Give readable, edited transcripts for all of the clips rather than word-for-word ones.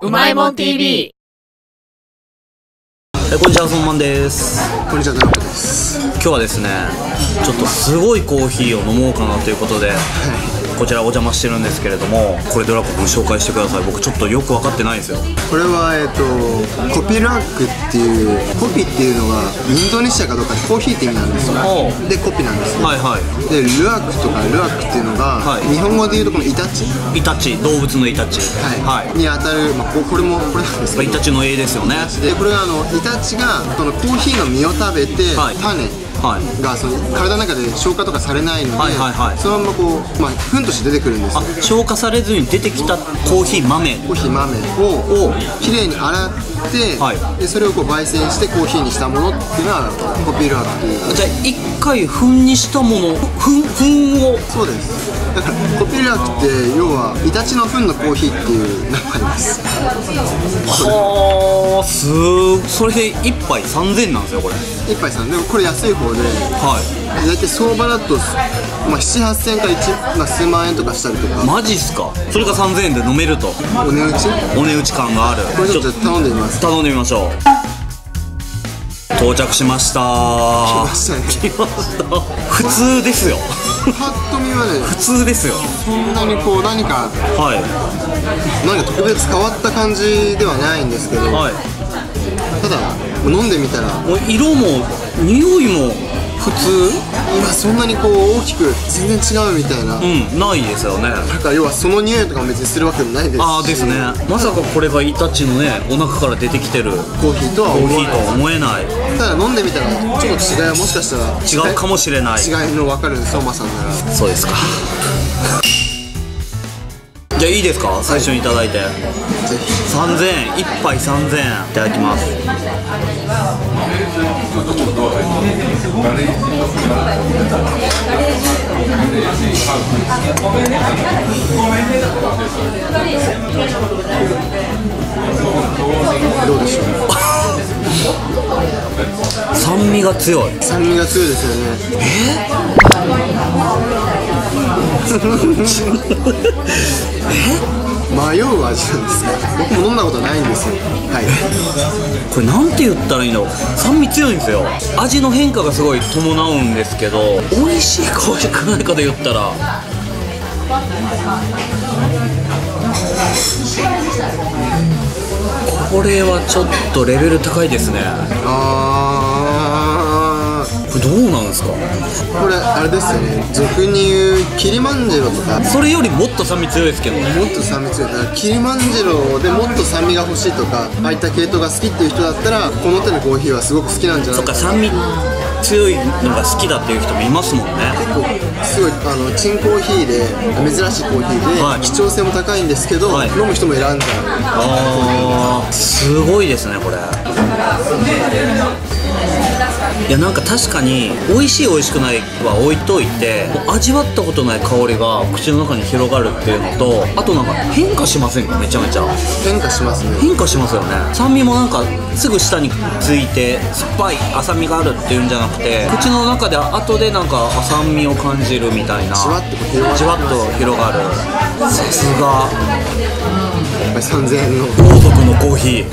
うまいもん TV。 こんにちは、そんまんです。こんにちは、田中です。今日はですね、ちょっとすごいコーヒーを飲もうかなということで、こちらお邪魔してるんですけれども、これドラコ君紹介してください。僕ちょっとよく分かってないんですよ。これはコピラックっていう、コピっていうのがインドネシアかどうかでコーヒーって意味なんですよ。でコピなんですよ。はいはい。でルアクとかルアクっていうのが、はい、日本語でいうとこのイタチ、動物のイタチ、はい、はい、に当たる、まあ、これなんですけど、イタチの絵ですよね。でこれはイタチがこのコーヒーの実を食べて、はい、種がその体の中で消化とかされないので、そのままこう、まあ、糞として出てくるんですよ。消化されずに出てきたコーヒー豆をきれいに洗って、はい、でそれをこう焙煎してコーヒーにしたものっていうのはコピーラーっていう。じゃあ一回糞にしたもの、糞を。そうです。だからコピーラーって要はイタチの糞のコーヒーっていう名前です。はあ、それで1杯3000なんですよ。これ1杯3000、でもこれ安い方で、はい、大体相場だと、まあ、7、8000円から数万円とかしたりとか。マジっすか。それが3000円で飲めるとお値打ち感がある。これちょっと頼んでみます。頼んでみましょう。到着しました。来ました。普通ですよ。パッと見はね、普通ですよ。そんなにこう何か特別変わった感じではないんですけど、はい、ただ飲んでみたら色も匂いも普通、今そんなにこう大きく全然違うみたいな、うん、ないですよね。なんか要はその匂いとかも別にするわけもないですし。ああですね。まさかこれがイタチのね、お腹から出てきてるコーヒーとは思えない。ただ飲んでみたらちょっと違いはもしかしたら違うかもしれない。違いの分かる相馬さんなら。そうですか。じゃあいいですか、最初にいただいて。3000円、1杯3000円、いただきます。どうでしょう。酸味が強いですよね。迷う味なんですか。僕も飲んだことないんですよ。はい。これなんて言ったらいいの。酸味強いんですよ。味の変化がすごい伴うんですけど、美味しいか美味しくないかで言ったら、これはちょっとレベル高いですね。これどうなんですか。これあれですよね、俗に言うキリマンジェロとか。それよりもっと酸味強いですけどね。もっと酸味強い。だからキリマンジェロでもっと酸味が欲しいとか、ああいった系統が好きっていう人だったらこの手のコーヒーはすごく好きなんじゃないかな。そっか、酸味強いのが好きだっていう人もいますもんね。結構すごいチンコーヒーで、珍しいコーヒーで、はい、貴重性も高いんですけど、はい、飲む人も選んじゃう。あ、すごいですねこれ。いや、なんか確かに美味しい美味しくないは置いといて、味わったことない香りが口の中に広がるっていうのと、あとなんか変化しませんか。めちゃめちゃ変化しますね。変化しますよね。酸味もなんかすぐ舌について酸っぱい浅みがあるっていうんじゃなくて、口の中で後でなんか酸味を感じるみたいな、じわっと広がる。さすがやっぱり3000円の王族のコーヒー。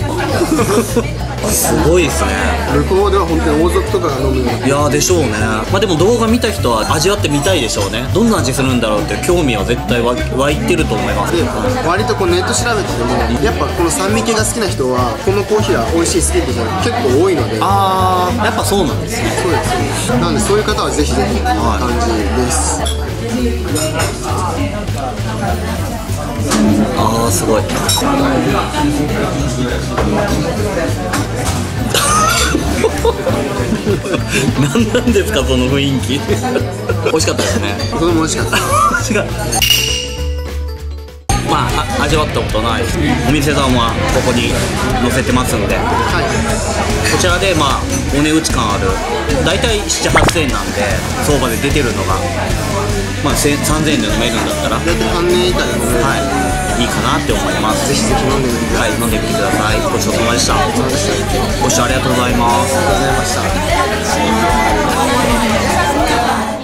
すごいですね。向こうでは本当に王族とかが飲む。いやーでしょうね。まあでも動画見た人は味わってみたいでしょうね。どんな味するんだろうって興味は絶対湧いてると思います。で割とこうネット調べてても、やっぱこの酸味系が好きな人はこのコーヒーは美味しい好きって人が結構多いので。ああ、やっぱそうなんですね。そうですね。なのでそういう方はぜひぜひっていう感じです。ああ、すごい。何なんですかその雰囲気。美味しかったですね。これも美味しかった。まあ味わったことないお店さんはここに載せてますんで、はい、こちらでまあお値打ち感ある、大体7、8000円なんで相場で出てるのが、まあ、3000円で飲めるんだったら大体半年以下でも、はい、いいかなって思います。ぜひぜひ飲んでみてください。はい、飲んでみてください。ごちそうさまでした。ご視聴ありがとうございます。ありがとうございました。